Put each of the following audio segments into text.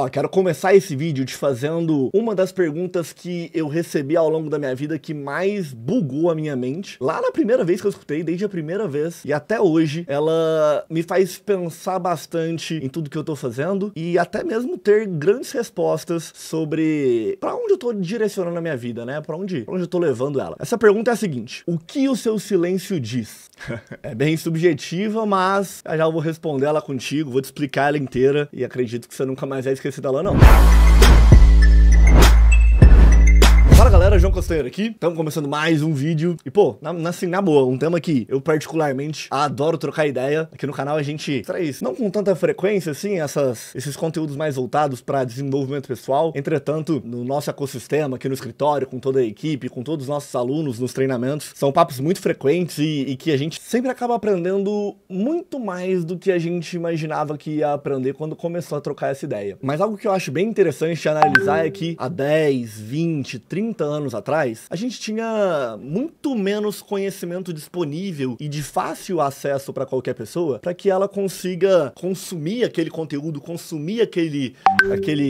Ó, quero começar esse vídeo te fazendo uma das perguntas que eu recebi ao longo da minha vida que mais bugou a minha mente. Lá na primeira vez que eu escutei, desde a primeira vez e até hoje, ela me faz pensar bastante em tudo que eu tô fazendo e até mesmo ter grandes respostas sobre pra onde eu tô direcionando a minha vida, né? Pra onde eu tô levando ela. Essa pergunta é a seguinte: o que o seu silêncio diz? É bem subjetiva, mas já eu vou responder ela contigo, vou te explicar ela inteira e acredito que você nunca mais vai esquecer dela, não. Fala galera, João Castanheira aqui, estamos começando mais um vídeo e pô, na boa, um tema que eu particularmente adoro trocar ideia. Aqui no canal a gente traz, não com tanta frequência assim, esses conteúdos mais voltados para desenvolvimento pessoal. Entretanto, no nosso ecossistema, aqui no escritório, com toda a equipe, com todos os nossos alunos nos treinamentos, são papos muito frequentes e que a gente sempre acaba aprendendo muito mais do que a gente imaginava que ia aprender quando começou a trocar essa ideia. Mas algo que eu acho bem interessante de analisar é que há 10, 20, 30 anos atrás, a gente tinha muito menos conhecimento disponível e de fácil acesso para qualquer pessoa, para que ela consiga consumir aquele conteúdo, consumir aquele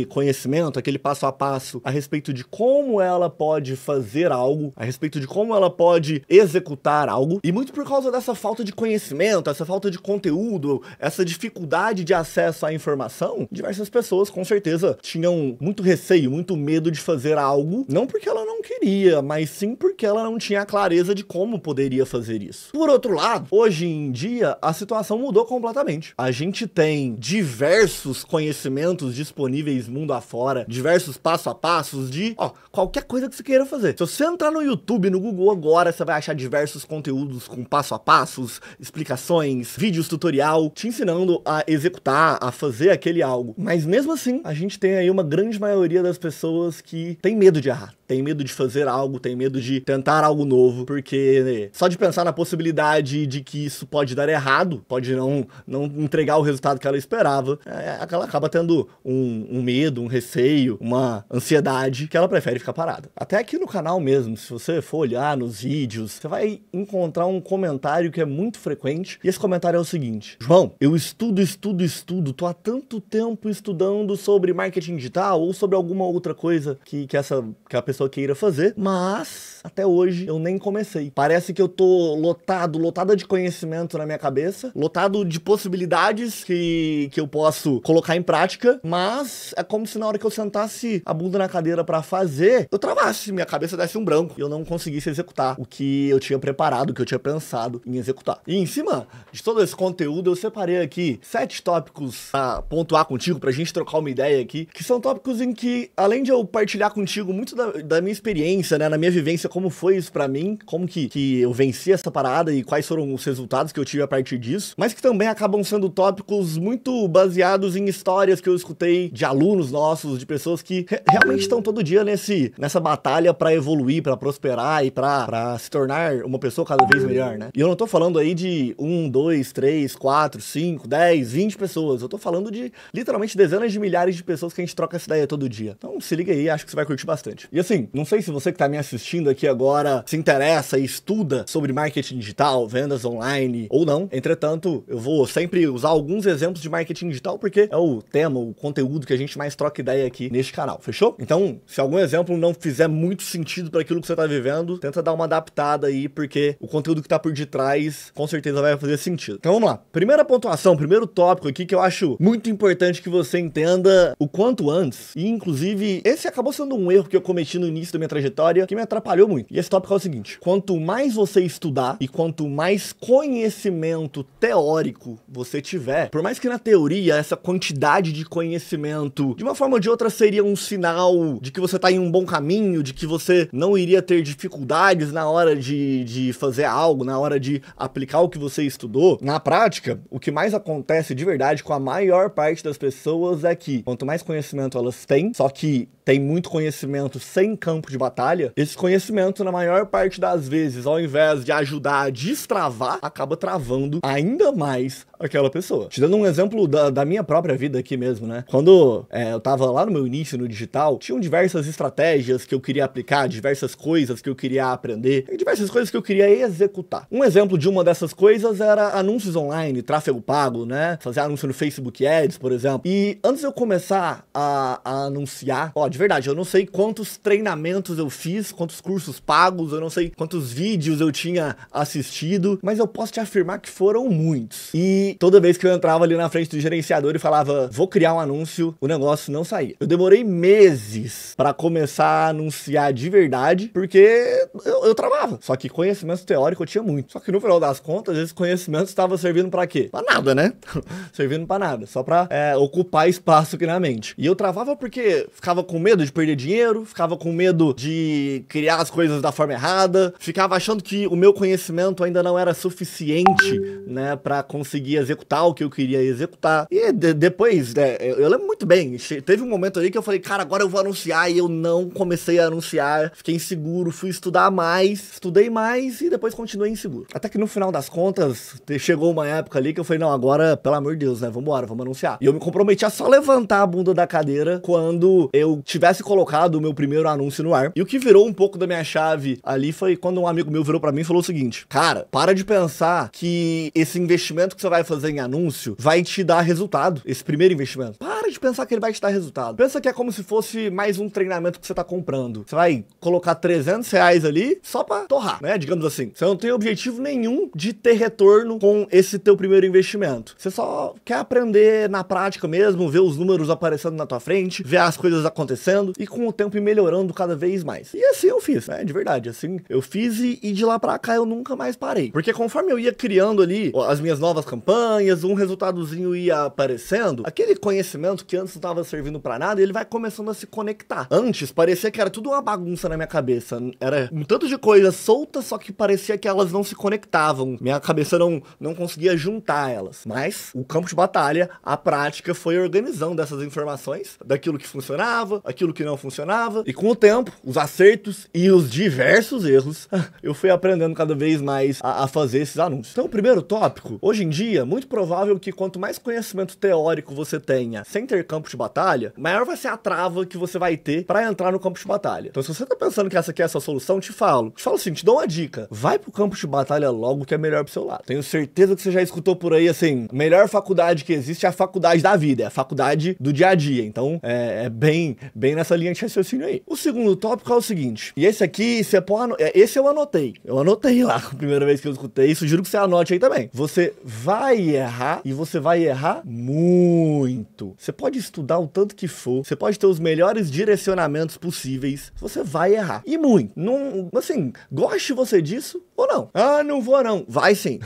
conhecimento, aquele passo a passo a respeito de como ela pode fazer algo, a respeito de como ela pode executar algo. E muito por causa dessa falta de conhecimento, essa falta de conteúdo, essa dificuldade de acesso à informação, diversas pessoas com certeza tinham muito receio, muito medo de fazer algo, não porque ela não queria, mas sim porque ela não tinha a clareza de como poderia fazer isso. Por outro lado, hoje em dia, a situação mudou completamente. A gente tem diversos conhecimentos disponíveis mundo afora, diversos passo a passos de, ó, qualquer coisa que você queira fazer. Se você entrar no YouTube, no Google agora, você vai achar diversos conteúdos com passo a passos, explicações, vídeos tutorial, te ensinando a executar, a fazer aquele algo. Mas mesmo assim, a gente tem aí uma grande maioria das pessoas que tem medo de errar. Tem medo de fazer algo, tem medo de tentar algo novo, porque só de pensar na possibilidade de que isso pode dar errado, pode não entregar o resultado que ela esperava, ela acaba tendo um medo, um receio, uma ansiedade, que ela prefere ficar parada. Até aqui no canal mesmo, se você for olhar nos vídeos, você vai encontrar um comentário que é muito frequente, e esse comentário é o seguinte: João, eu estudo, tô há tanto tempo estudando sobre marketing digital ou sobre alguma outra coisa que a pessoa queira fazer, mas até hoje eu nem comecei. Parece que eu tô lotada de conhecimento na minha cabeça, lotado de possibilidades que eu posso colocar em prática, mas é como se na hora que eu sentasse a bunda na cadeira pra fazer, eu travasse, minha cabeça desse um branco e eu não conseguisse executar o que eu tinha preparado, o que eu tinha pensado em executar. E em cima de todo esse conteúdo, eu separei aqui 7 tópicos a pontuar contigo pra gente trocar uma ideia aqui, que são tópicos em que, além de eu partilhar contigo muito da minha experiência, né, na minha vivência, como foi isso pra mim, como que eu venci essa parada e quais foram os resultados que eu tive a partir disso, mas que também acabam sendo tópicos muito baseados em histórias que eu escutei de alunos nossos, de pessoas que realmente estão todo dia nessa batalha pra evoluir, pra prosperar e pra se tornar uma pessoa cada vez melhor, né? E eu não tô falando aí de 1, 2, 3, 4, 5, 10, 20 pessoas, eu tô falando de literalmente dezenas de milhares de pessoas que a gente troca essa ideia todo dia. Então se liga aí, acho que você vai curtir bastante. E assim, não sei se você que tá me assistindo aqui agora se interessa e estuda sobre marketing digital, vendas online ou não. Entretanto, eu vou sempre usar alguns exemplos de marketing digital porque é o tema, o conteúdo que a gente mais troca ideia aqui neste canal, fechou? Então, se algum exemplo não fizer muito sentido para aquilo que você tá vivendo, tenta dar uma adaptada aí, porque o conteúdo que tá por detrás com certeza vai fazer sentido. Então vamos lá. Primeira pontuação, primeiro tópico aqui que eu acho muito importante que você entenda o quanto antes. E inclusive, esse acabou sendo um erro que eu cometi no início da minha trajetória, que me atrapalhou muito. E esse tópico é o seguinte: quanto mais você estudar e quanto mais conhecimento teórico você tiver, por mais que na teoria essa quantidade de conhecimento, de uma forma ou de outra, seria um sinal de que você tá em um bom caminho, de que você não iria ter dificuldades na hora de fazer algo, na hora de aplicar o que você estudou, na prática, o que mais acontece de verdade com a maior parte das pessoas é que quanto mais conhecimento elas têm, só que tem muito conhecimento sem campo de batalha, esse conhecimento, na maior parte das vezes, ao invés de ajudar a destravar, acaba travando ainda mais aquela pessoa. Te dando um exemplo da minha própria vida aqui mesmo, né? Quando eu tava lá no meu início no digital, tinham diversas estratégias que eu queria aplicar, diversas coisas que eu queria aprender, diversas coisas que eu queria executar. Um exemplo de uma dessas coisas era anúncios online, tráfego pago, né? Fazer anúncio no Facebook Ads, por exemplo. E antes de eu começar a anunciar, ó, de verdade, eu não sei quantos treinamentos eu fiz, quantos cursos pagos, eu não sei quantos vídeos eu tinha assistido, mas eu posso te afirmar que foram muitos. E toda vez que eu entrava ali na frente do gerenciador e falava, vou criar um anúncio, o negócio não saía. Eu demorei meses para começar a anunciar de verdade, porque eu travava. Só que conhecimento teórico eu tinha muito. Só que no final das contas, esse conhecimento estava servindo para quê? Para nada, né? Servindo para nada. Só para ocupar espaço aqui na mente. E eu travava porque ficava com medo de perder dinheiro, ficava com medo de criar as coisas da forma errada, ficava achando que o meu conhecimento ainda não era suficiente, né, para conseguir executar o que eu queria executar. E depois, né, eu lembro muito bem, teve um momento ali que eu falei, cara, agora eu vou anunciar, e eu não comecei a anunciar, fiquei inseguro, fui estudar mais, estudei mais e depois continuei inseguro. Até que no final das contas, chegou uma época ali que eu falei, não, agora, pelo amor de Deus, né, vambora, vamos anunciar. E eu me comprometi a só levantar a bunda da cadeira quando eu tivesse colocado o meu primeiro anúncio no ar. E o que virou um pouco da minha chave ali foi quando um amigo meu virou pra mim e falou o seguinte, cara, para de pensar que esse investimento que você vai fazer em anúncio vai te dar resultado, esse primeiro investimento. Para de pensar que ele vai te dar resultado. Pensa que é como se fosse mais um treinamento que você tá comprando. Você vai colocar R$300 ali só pra torrar, né? Digamos assim. Você não tem objetivo nenhum de ter retorno com esse teu primeiro investimento. Você só quer aprender na prática mesmo, ver os números aparecendo na tua frente, ver as coisas acontecendo e com o tempo ir melhorando cada vez mais. E assim eu fiz, né? De verdade, assim eu fiz e de lá pra cá eu nunca mais parei. Porque conforme eu ia criando ali as minhas novas campanhas, um resultadozinho ia aparecendo, aquele conhecimento que antes não estava servindo pra nada, ele vai começando a se conectar. Antes parecia que era tudo uma bagunça na minha cabeça. Era um tanto de coisas soltas, só que parecia que elas não se conectavam. Minha cabeça não conseguia juntar elas. Mas o campo de batalha, a prática, foi organizando essas informações daquilo que funcionava, aquilo que não funcionava. E com o tempo, os acertos e os diversos erros, eu fui aprendendo cada vez mais a fazer esses anúncios. Então, o primeiro tópico, hoje em dia, muito provável que quanto mais conhecimento teórico você tenha sem ter campo de batalha, maior vai ser a trava que você vai ter para entrar no campo de batalha. Então, se você tá pensando que essa aqui é a sua solução, te falo assim, te dou uma dica. Vai pro campo de batalha logo, que é melhor pro seu lado. Tenho certeza que você já escutou por aí, assim, a melhor faculdade que existe é a faculdade da vida, é a faculdade do dia a dia. Então, é bem nessa linha de raciocínio aí. O segundo tópico é o seguinte, e esse aqui, esse eu anotei lá, a primeira vez que eu escutei, sugiro que você anote aí também. Você vai errar, e você vai errar muito. Você pode estudar o tanto que for, você pode ter os melhores direcionamentos possíveis, você vai errar. E muito. Não, assim, goste você disso ou não? Ah, não vou não. Vai sim.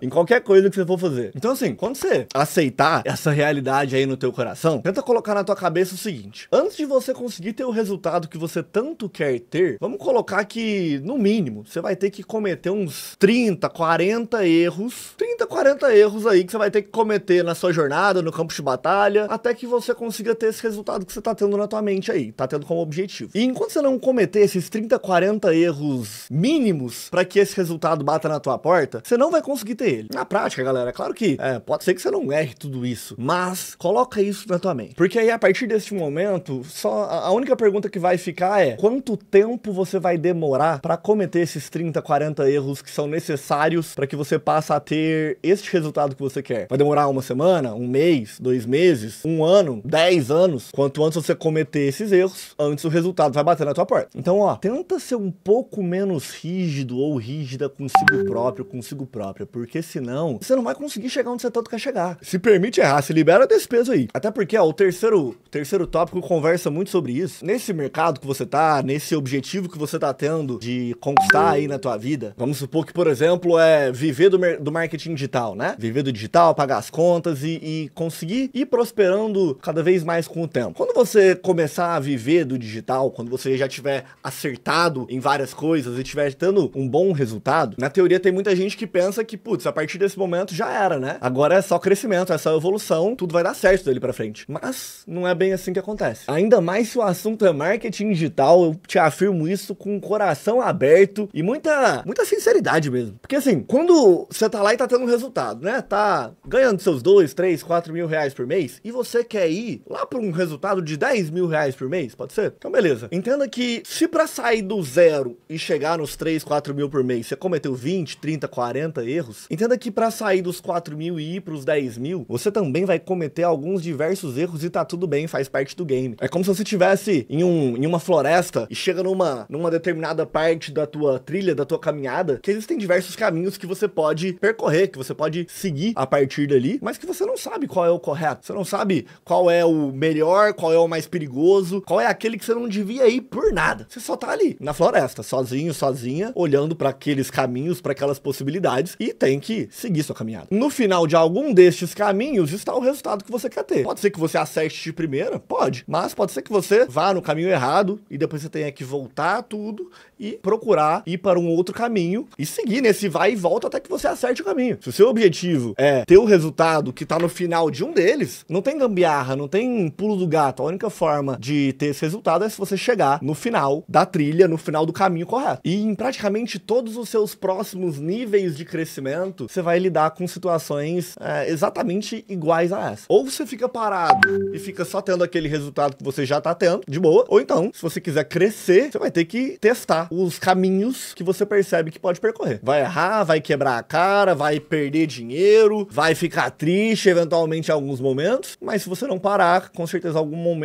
Em qualquer coisa que você for fazer. Então assim, quando você aceitar essa realidade aí no teu coração, tenta colocar na tua cabeça o seguinte, antes de você conseguir ter o resultado que você tanto quer ter, vamos colocar que, no mínimo, você vai ter que cometer uns 30, 40 erros aí que você vai ter que cometer na sua jornada, no campo de batalha, até que você consiga ter esse resultado que você tá tendo na tua mente aí, tá tendo como objetivo. E enquanto você não cometer esses 30, 40 erros mínimos para que esse resultado bata na tua porta, você não vai conseguir ter ele. Na prática, galera, é claro que pode ser que você não erre tudo isso, mas coloca isso na tua mente. Porque aí, a partir deste momento, só a única pergunta que vai ficar é quanto tempo você vai demorar para cometer esses 30, 40 erros que são necessários para que você passe a ter este resultado que você quer. Vai demorar uma semana, um mês, 2 meses, um ano, 10 anos? Quanto antes você cometer esses erros, antes o resultado vai bater na tua porta. Então, ó, tenta ser um pouco menos rígido ou rígida consigo próprio, consigo própria, porque senão você não vai conseguir chegar onde você tanto quer chegar. Se permite errar, se libera desse peso aí. Até porque, ó, o terceiro tópico conversa muito sobre isso. Nesse mercado que você tá, nesse objetivo que você tá tendo de conquistar aí na tua vida, vamos supor que, por exemplo, é viver do marketing digital, né? Viver do digital, pagar as contas e conseguir ir prosperando cada vez mais com o tempo. Quando você começar a viver do digital, quando você já tiver acertado em várias coisas e tiver tendo um bom bom resultado, na teoria tem muita gente que pensa que, putz, a partir desse momento já era, né? Agora é só crescimento, é só evolução, tudo vai dar certo dali pra frente. Mas não é bem assim que acontece. Ainda mais se o assunto é marketing digital, eu te afirmo isso com o coração aberto e muita sinceridade mesmo. Porque assim, quando você tá lá e tá tendo um resultado, né? Tá ganhando seus 2, 3, 4 mil reais por mês e você quer ir lá pra um resultado de 10 mil reais por mês, pode ser? Então beleza. Entenda que se pra sair do zero e chegar nos 3, 4 mil por mês, você cometeu 20, 30, 40 erros, entenda que pra sair dos 4 mil e ir pros 10 mil, você também vai cometer alguns diversos erros e tá tudo bem, faz parte do game. É como se você estivesse em uma floresta e chega numa determinada parte da tua trilha, da tua caminhada, que existem diversos caminhos que você pode percorrer, que você pode seguir a partir dali, mas que você não sabe qual é o correto, você não sabe qual é o melhor, qual é o mais perigoso, qual é aquele que você não devia ir por nada. Você só tá ali, na floresta, sozinho, sozinha, olhando para aqueles caminhos, para aquelas possibilidades e tem que seguir sua caminhada. No final de algum destes caminhos está o resultado que você quer ter. Pode ser que você acerte de primeira, pode, mas pode ser que você vá no caminho errado e depois você tenha que voltar tudo e procurar ir para um outro caminho e seguir nesse vai e volta até que você acerte o caminho. Se o seu objetivo é ter o resultado que tá no final de um deles, não tem gambiarra, não tem pulo do gato. A única forma de ter esse resultado é se você chegar no final da trilha, no final do caminho correto. E em praticamente todos os seus próximos níveis de crescimento, você vai lidar com situações exatamente iguais a essa. Ou você fica parado e fica só tendo aquele resultado que você já tá tendo, de boa, ou então, se você quiser crescer, você vai ter que testar os caminhos que você percebe que pode percorrer. Vai errar, vai quebrar a cara, vai perder dinheiro, vai ficar triste eventualmente em alguns momentos, mas se você não parar, com certeza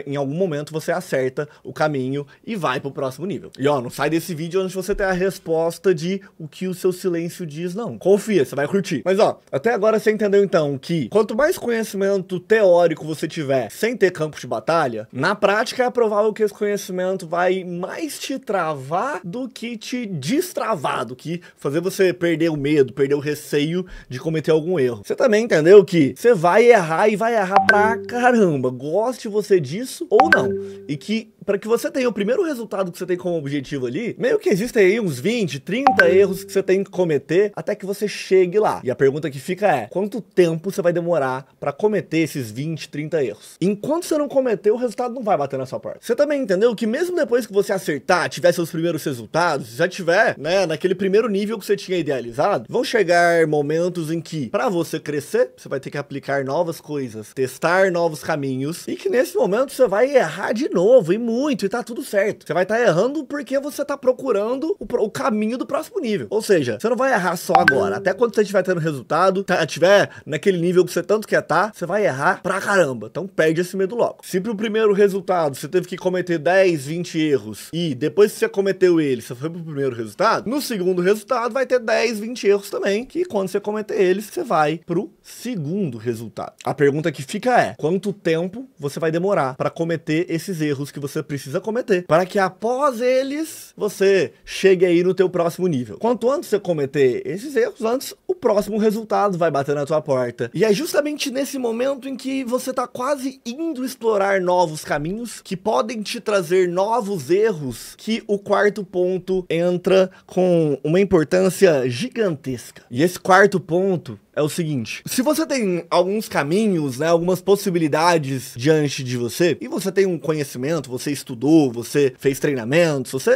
em algum momento você acerta o caminho e vai pro próximo nível. E ó, não sai desse vídeo antes de você ter a resposta de o que o seu silêncio diz, não. Confia, você vai curtir. Mas ó, até agora você entendeu então que quanto mais conhecimento teórico você tiver sem ter campo de batalha, na prática é provável que esse conhecimento vai mais te travar do que te destravar, do que fazer você perder o medo, perder o receio de cometer algum erro. Você também entendeu que você vai errar e vai errar pra caramba, goste você disso ou não, e que para que você tenha o primeiro resultado que você tem como objetivo ali, meio que existem aí uns 20, 30 erros que você tem que cometer até que você chegue lá. E a pergunta que fica é, quanto tempo você vai demorar para cometer esses 20, 30 erros? Enquanto você não cometer, o resultado não vai bater na sua porta. Você também entendeu que mesmo depois que você acertar, tiver seus primeiros resultados, já tiver, né, naquele primeiro nível que você tinha idealizado, vão chegar momentos em que, para você crescer, você vai ter que aplicar novas coisas, testar novos caminhos, e que nesse momento você vai errar de novo, e muito, e tá tudo certo. Você vai estar errando porque você tá procurando o caminho do próximo nível. Ou seja, você não vai errar só agora. Até quando você estiver tendo resultado, estiver naquele nível que você tanto quer estar, você vai errar pra caramba. Então perde esse medo logo. Se pro primeiro resultado você teve que cometer 10, 20 erros e depois que você cometeu ele, você foi pro primeiro resultado, no segundo resultado vai ter 10, 20 erros também, que quando você cometer eles, você vai pro segundo resultado. A pergunta que fica é, quanto tempo você vai demorar pra cometer esses erros que você precisa cometer, para que após eles você chegue aí no teu próximo nível? Quanto antes você cometer esses erros, antes o próximo resultado vai bater na tua porta. E é justamente nesse momento em que você tá quase indo explorar novos caminhos que podem te trazer novos erros, que o quarto ponto entra com uma importância gigantesca. E esse quarto ponto é o seguinte, se você tem alguns caminhos, né, algumas possibilidades diante de você, e você tem um conhecimento, você estudou, você fez treinamentos, você,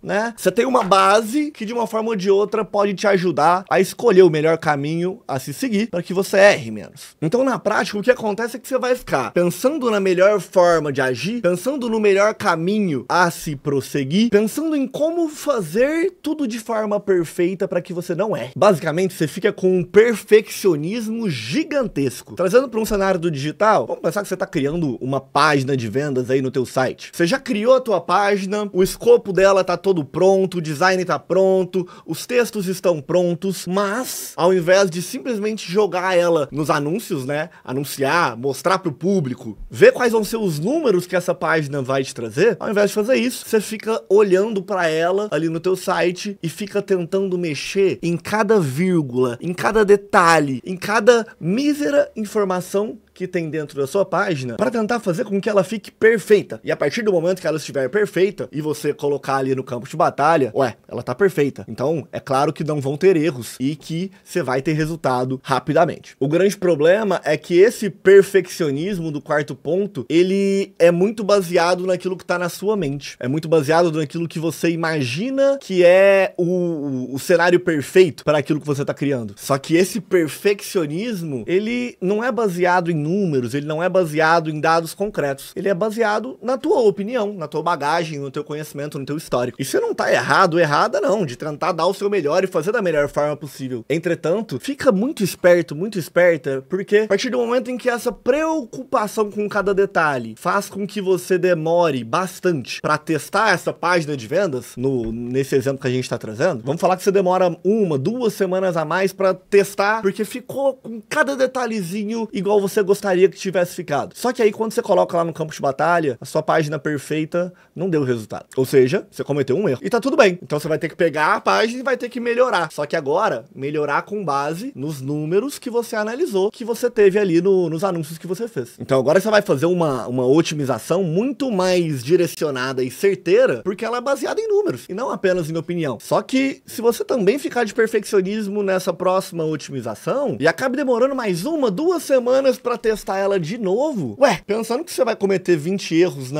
né, você tem uma base que de uma forma ou de outra pode te ajudar a escolher o melhor caminho a se seguir para que você erre menos. Então na prática o que acontece é que você vai ficar pensando na melhor forma de agir, pensando no melhor caminho a se prosseguir, pensando em como fazer tudo de forma perfeita para que você não erre. Basicamente você fica com um perfeccionismo gigantesco. Trazendo para um cenário do digital, vamos pensar que você está criando uma página de vendas aí no teu site. Você já criou a tua página, o escopo dela está todo pronto, o design está pronto, os textos estão prontos, mas ao invés de simplesmente jogar ela nos anúncios, né, anunciar, mostrar para o público, ver quais vão ser os números que essa página vai te trazer, ao invés de fazer isso, você fica olhando para ela ali no teu site e fica tentando mexer em cada vírgula, em cada detalhe, em cada mísera informação que tem dentro da sua página para tentar fazer com que ela fique perfeita. E a partir do momento que ela estiver perfeita e você colocar ali no campo de batalha, ué, ela tá perfeita. Então é claro que não vão ter erros e que você vai ter resultado rapidamente. O grande problema é que esse perfeccionismo do quarto ponto, ele é muito baseado naquilo que tá na sua mente. É muito baseado naquilo que você imagina que é o cenário perfeito para aquilo que você tá criando. Só que esse perfeccionismo, ele não é baseado em números, ele não é baseado em dados concretos. Ele é baseado na tua opinião, na tua bagagem, no teu conhecimento, no teu histórico. E você não tá errado, errada não, de tentar dar o seu melhor e fazer da melhor forma possível. Entretanto, fica muito esperto, muito esperta, porque a partir do momento em que essa preocupação com cada detalhe faz com que você demore bastante para testar essa página de vendas, nesse exemplo que a gente tá trazendo, vamos falar que você demora uma, 2 semanas a mais para testar, porque ficou com cada detalhezinho igual você gostaria que tivesse ficado. Só que aí quando você coloca lá no campo de batalha, a sua página perfeita não deu resultado. Ou seja, você cometeu um erro. E tá tudo bem. Então você vai ter que pegar a página e vai ter que melhorar. Só que agora, melhorar com base nos números que você analisou, que você teve ali nos anúncios que você fez. Então agora você vai fazer uma otimização muito mais direcionada e certeira, porque ela é baseada em números e não apenas em opinião. Só que se você também ficar de perfeccionismo nessa próxima otimização e acaba demorando mais uma, 2 semanas para testar ela de novo, ué, pensando que você vai cometer 20 erros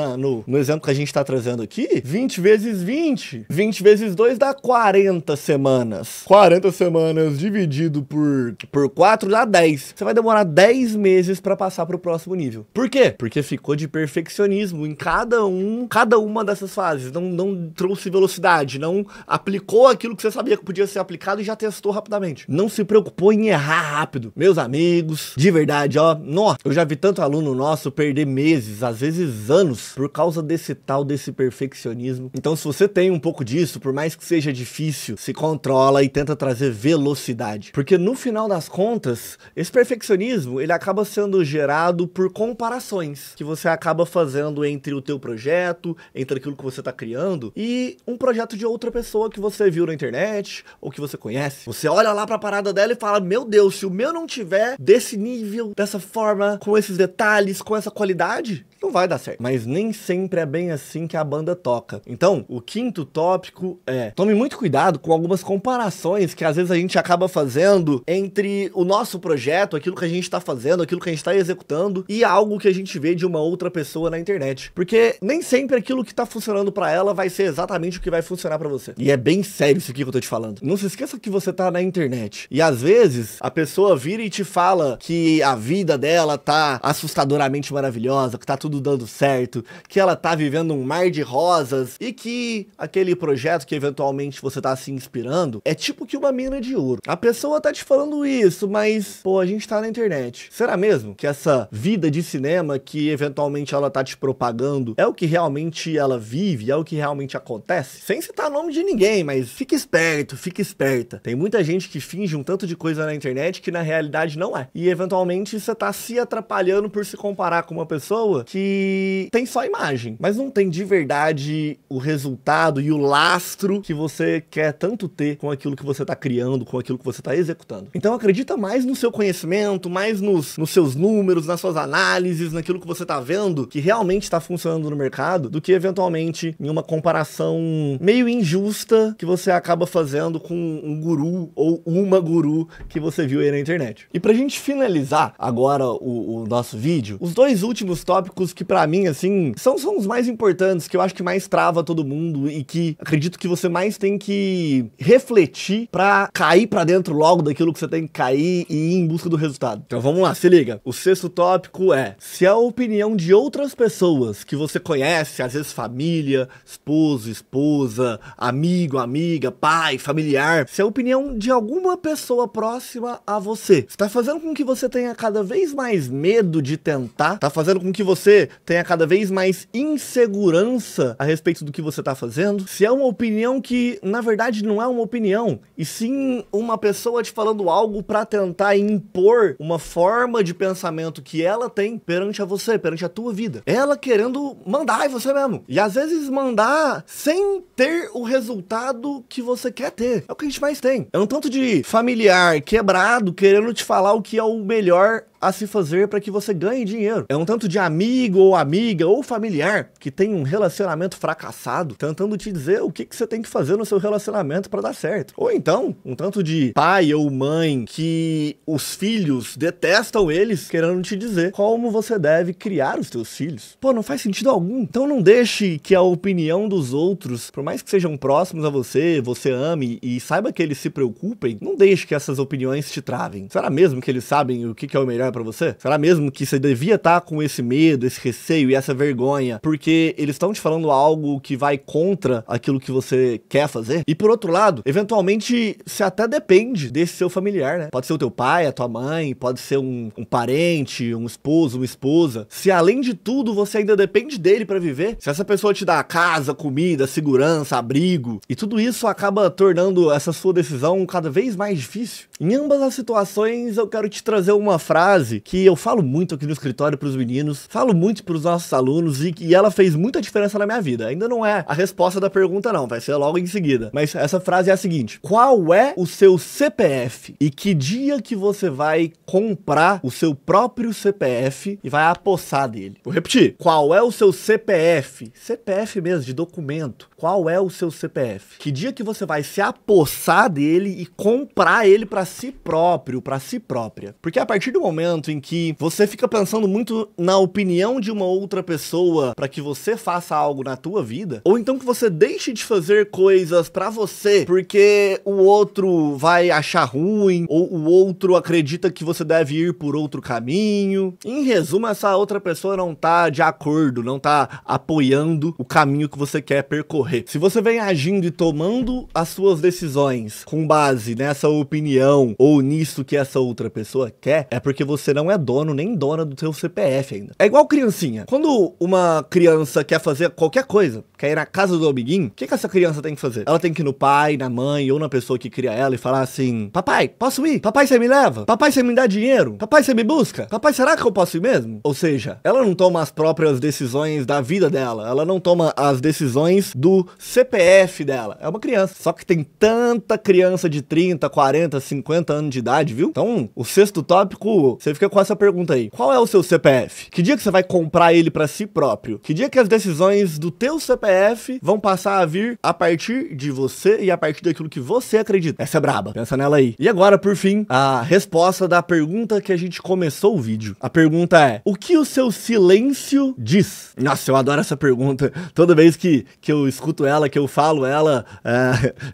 no exemplo que a gente tá trazendo aqui, 20 vezes 20, 20 vezes 2 dá 40 semanas. 40 semanas dividido por 4 dá 10. Você vai demorar 10 meses para passar pro próximo nível. Por quê? Porque ficou de perfeccionismo em cada uma dessas fases. Não trouxe velocidade, não aplicou aquilo que você sabia que podia ser aplicado e já testou rapidamente. Não se preocupou em errar rápido. Meus amigos, de verdade, ó, nossa, eu já vi tanto aluno nosso perder meses, às vezes anos, por causa desse tal, desse perfeccionismo. Então, se você tem um pouco disso, por mais que seja difícil, se controla e tenta trazer velocidade. Porque no final das contas, esse perfeccionismo, ele acaba sendo gerado por comparações que você acaba fazendo entre o teu projeto, entre aquilo que você tá criando e um projeto de outra pessoa que você viu na internet ou que você conhece. Você olha lá pra parada dela e fala, meu Deus, se o meu não tiver desse nível, dessa forma, com esses detalhes, com essa qualidade, não vai dar certo. Mas nem sempre é bem assim que a banda toca. Então, o quinto tópico é, tome muito cuidado com algumas comparações que às vezes a gente acaba fazendo entre o nosso projeto, aquilo que a gente tá fazendo, aquilo que a gente tá executando e algo que a gente vê de uma outra pessoa na internet. Porque nem sempre aquilo que tá funcionando pra ela vai ser exatamente o que vai funcionar pra você. E é bem sério isso aqui que eu tô te falando. Não se esqueça que você tá na internet e às vezes a pessoa vira e te fala que a vida dela tá assustadoramente maravilhosa, que tá tudo dando certo, que ela tá vivendo um mar de rosas e que aquele projeto que eventualmente você tá se inspirando é tipo que uma mina de ouro. A pessoa tá te falando isso, mas pô, a gente tá na internet. Será mesmo que essa vida de cinema que eventualmente ela tá te propagando é o que realmente ela vive, é o que realmente acontece? Sem citar nome de ninguém, mas fique esperto, fique esperta. Tem muita gente que finge um tanto de coisa na internet que na realidade não é. E eventualmente você tá se atrapalhando por se comparar com uma pessoa que tem só imagem, mas não tem de verdade o resultado e o lastro que você quer tanto ter com aquilo que você tá criando, com aquilo que você tá executando. Então acredita mais no seu conhecimento, mais nos seus números, nas suas análises, naquilo que você tá vendo, que realmente tá funcionando no mercado, do que eventualmente em uma comparação meio injusta que você acaba fazendo com um guru ou uma guru que você viu aí na internet. E pra gente finalizar agora o nosso vídeo, os 2 últimos tópicos que pra mim, assim, são os mais importantes, que eu acho que mais trava todo mundo e que acredito que você mais tem que refletir pra cair pra dentro logo daquilo que você tem que cair e ir em busca do resultado. Então vamos lá, se liga. O 6º tópico é, se a opinião de outras pessoas que você conhece, às vezes família, esposo, esposa, amigo, amiga, pai, familiar, se a opinião de alguma pessoa próxima a você está fazendo com que você tenha cada vez mais medo de tentar, tá fazendo com que você tenha cada vez mais insegurança a respeito do que você tá fazendo, se é uma opinião que, na verdade, não é uma opinião, e sim uma pessoa te falando algo pra tentar impor uma forma de pensamento que ela tem perante a você, perante a tua vida. Ela querendo mandar em você mesmo. E às vezes mandar sem ter o resultado que você quer ter. É o que a gente mais tem. É um tanto de familiar quebrado querendo te falar o que é o melhor a se fazer para que você ganhe dinheiro. É um tanto de amigo ou amiga ou familiar que tem um relacionamento fracassado tentando te dizer o que você tem que fazer no seu relacionamento para dar certo. Ou então, um tanto de pai ou mãe que os filhos detestam eles querendo te dizer como você deve criar os teus filhos. Pô, não faz sentido algum. Então não deixe que a opinião dos outros, por mais que sejam próximos a você, você ame e saiba que eles se preocupem, não deixe que essas opiniões te travem. Será mesmo que eles sabem o que é o melhor pra você? Será mesmo que você devia estar com esse medo, esse receio e essa vergonha porque eles estão te falando algo que vai contra aquilo que você quer fazer? E por outro lado, eventualmente você até depende desse seu familiar, né? Pode ser o teu pai, a tua mãe, pode ser um parente, um esposo, uma esposa. Se além de tudo você ainda depende dele pra viver, se essa pessoa te dá casa, comida, segurança, abrigo, e tudo isso acaba tornando essa sua decisão cada vez mais difícil. Em ambas as situações, eu quero te trazer uma frase que eu falo muito aqui no escritório para os meninos, falo muito para os nossos alunos e ela fez muita diferença na minha vida. Ainda não é a resposta da pergunta não, vai ser logo em seguida. Mas essa frase é a seguinte: qual é o seu CPF e que dia que você vai comprar o seu próprio CPF e vai apossar dele? Vou repetir, qual é o seu CPF? CPF mesmo, de documento. Qual é o seu CPF? Que dia que você vai se apossar dele e comprar ele para si próprio, para si própria? Porque a partir do momento em que você fica pensando muito na opinião de uma outra pessoa para que você faça algo na tua vida, ou então que você deixe de fazer coisas para você porque o outro vai achar ruim, ou o outro acredita que você deve ir por outro caminho. Em resumo, essa outra pessoa não tá de acordo, não tá apoiando o caminho que você quer percorrer. Se você vem agindo e tomando as suas decisões com base nessa opinião ou nisso que essa outra pessoa quer, é porque você não é dono nem dona do seu CPF ainda. É igual criancinha. Quando uma criança quer fazer qualquer coisa, quer ir na casa do amiguinho, o que que essa criança tem que fazer? Ela tem que ir no pai, na mãe ou na pessoa que cria ela e falar assim: papai, posso ir? Papai, você me leva? Papai, você me dá dinheiro? Papai, você me busca? Papai, será que eu posso ir mesmo? Ou seja, ela não toma as próprias decisões da vida dela, ela não toma as decisões do CPF dela. É uma criança. Só que tem tanta criança de 30, 40, 50 anos de idade, viu? Então, o sexto tópico, você fica com essa pergunta aí: qual é o seu CPF? Que dia que você vai comprar ele pra si próprio? Que dia que as decisões do teu CPF vão passar a vir a partir de você e a partir daquilo que você acredita? Essa é braba. Pensa nela aí. E agora, por fim, a resposta da pergunta que a gente começou o vídeo. A pergunta é: o que o seu silêncio diz? Nossa, eu adoro essa pergunta. Toda vez que eu escuto ela, que eu falo ela,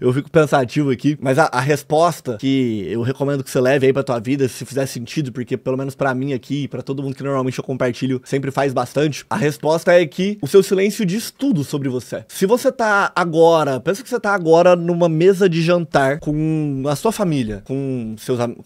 eu fico pensativo aqui. Mas a resposta que eu recomendo que você leve aí pra tua vida, se fizer sentido, porque pelo menos pra mim aqui, pra todo mundo que normalmente eu compartilho, sempre faz bastante. A resposta é que o seu silêncio diz tudo sobre você. Se você tá agora, pensa que você tá agora numa mesa de jantar com a sua família, com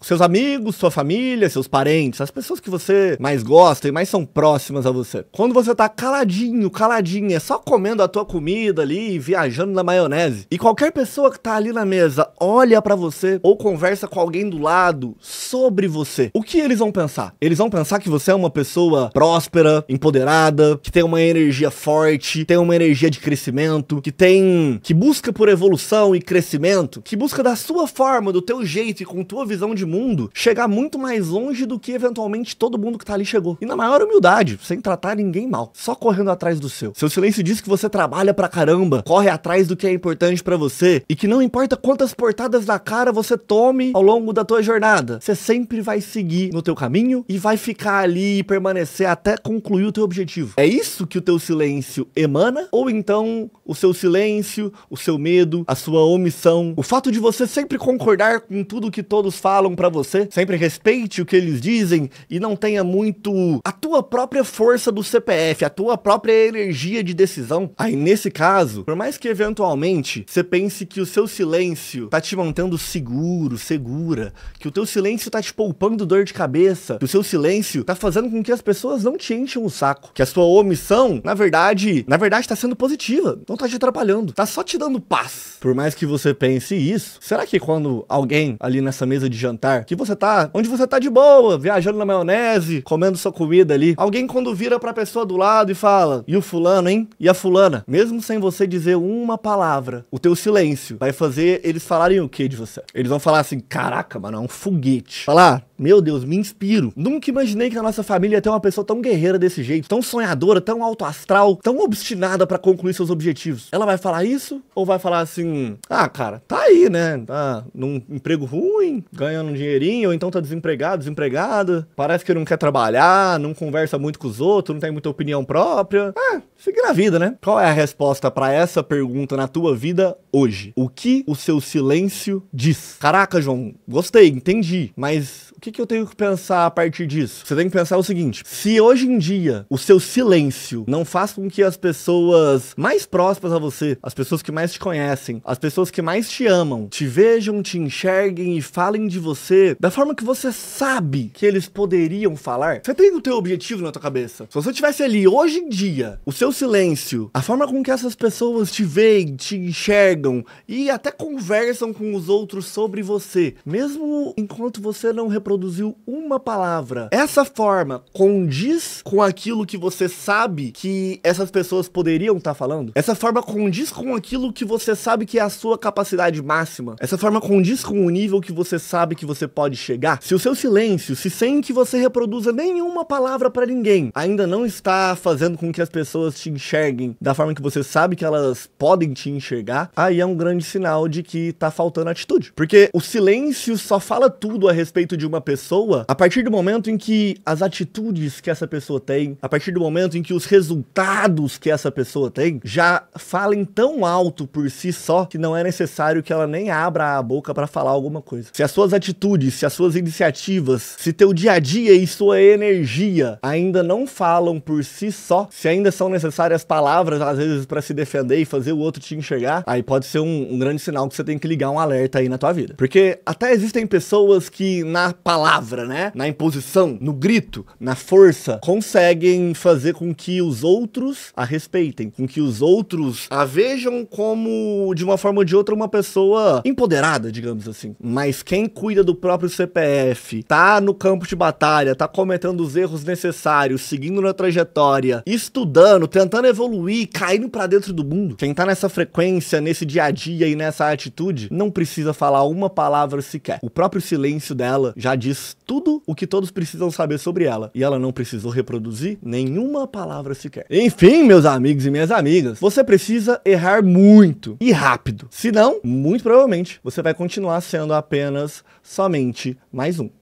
seus amigos, sua família, seus parentes, as pessoas que você mais gosta e mais são próximas a você. Quando você tá caladinho, caladinha, só comendo a tua comida ali, viajando na maionese, e qualquer pessoa que tá ali na mesa olha pra você ou conversa com alguém do lado sobre você, o que eles vão pensar? Eles vão pensar que você é uma pessoa próspera, empoderada, que tem uma energia forte, tem uma energia de crescimento, que busca por evolução e crescimento, que busca da sua forma, do teu jeito e com tua visão de mundo, chegar muito mais longe do que eventualmente todo mundo que tá ali chegou. E na maior humildade, sem tratar ninguém mal, só correndo atrás do seu. Seu silêncio diz que você trabalha pra caramba, corre atrás do que é importante pra você e que não importa quantas portadas na cara você tome ao longo da tua jornada, você sempre vai seguir no teu caminho e vai ficar ali e permanecer até concluir o teu objetivo. É isso que o teu silêncio emana? Ou então o seu silêncio, o seu medo, a sua omissão, o fato de você sempre concordar com tudo que todos falam pra você, sempre respeite o que eles dizem e não tenha muito a tua própria força do CPF, a tua própria energia de decisão? Aí nesse caso, por mais que eventualmente você pense que o seu silêncio tá te mantendo seguro, segura, que o teu silêncio tá te poupando dor de cabeça, que o seu silêncio tá fazendo com que as pessoas não te enchem o saco, que a sua omissão, na verdade tá sendo positiva, não tá te atrapalhando, tá só te dando paz. Por mais que você pense isso, será que quando alguém ali nessa mesa de jantar, que você tá, onde você tá de boa, viajando na maionese, comendo sua comida ali, alguém quando vira pra pessoa do lado e fala: e o fulano, hein? E a fulana? Mesmo sem você dizer uma palavra, o teu silêncio vai fazer eles falarem o que de você? Eles vão falar assim: caraca, mano, é um foguete. Falar: meu Deus, me inspira. inspiro. Nunca imaginei que na nossa família ia ter uma pessoa tão guerreira desse jeito, tão sonhadora, tão autoastral, tão obstinada pra concluir seus objetivos. Ela vai falar isso ou vai falar assim, ah, cara, tá aí, né? Tá num emprego ruim, ganhando um dinheirinho, ou então tá desempregado, desempregada, parece que não quer trabalhar, não conversa muito com os outros, não tem muita opinião própria. Ah, seguir a vida, né? Qual é a resposta pra essa pergunta na tua vida hoje? O que o seu silêncio diz? Caraca, João, gostei, entendi, mas o que que eu tenho que pensar a partir disso? Você tem que pensar o seguinte, se hoje em dia o seu silêncio não faz com que as pessoas mais próximas a você, as pessoas que mais te conhecem, as pessoas que mais te amam, te vejam, te enxerguem e falem de você da forma que você sabe que eles poderiam falar, você tem o teu objetivo na tua cabeça. Se você tivesse ali hoje em dia, o seu silêncio, a forma com que essas pessoas te veem, te enxergam e até conversam com os outros sobre você, mesmo enquanto você não reproduziu uma palavra, essa forma condiz com aquilo que você sabe que essas pessoas poderiam estar falando? Essa forma condiz com aquilo que você sabe que é a sua capacidade máxima? Essa forma condiz com o nível que você sabe que você pode chegar? Se o seu silêncio, se sem que você reproduza nenhuma palavra pra ninguém, ainda não está fazendo com que as pessoas te enxerguem da forma que você sabe que elas podem te enxergar, aí é um grande sinal de que tá faltando atitude. Porque o silêncio só fala tudo a respeito de uma pessoa a partir do momento em que as atitudes que essa pessoa tem, a partir do momento em que os resultados que essa pessoa tem, já falem tão alto por si só que não é necessário que ela nem abra a boca pra falar alguma coisa. Se as suas atitudes, se as suas iniciativas, se teu dia a dia e sua energia ainda não falam por si só, se ainda são necessárias palavras às vezes pra se defender e fazer o outro te enxergar, aí pode ser um grande sinal que você tem que ligar um alerta aí na tua vida. Porque até existem pessoas que na palavra, né, na imposição, no grito, na força, conseguem fazer com que os outros a respeitem, com que os outros a vejam como, de uma forma ou de outra, uma pessoa empoderada, digamos assim. Mas quem cuida do próprio CPF, tá no campo de batalha, tá cometendo os erros necessários, seguindo na trajetória, estudando, tentando evoluir, caindo pra dentro do mundo, quem tá nessa frequência, nesse dia a dia e nessa atitude, não precisa falar uma palavra sequer. O próprio silêncio dela já diz tudo o que todos precisam saber sobre ela, e ela não precisou reproduzir nenhuma palavra sequer. Enfim, meus amigos e minhas amigas, você precisa errar muito e rápido, senão, muito provavelmente, você vai continuar sendo apenas somente mais um.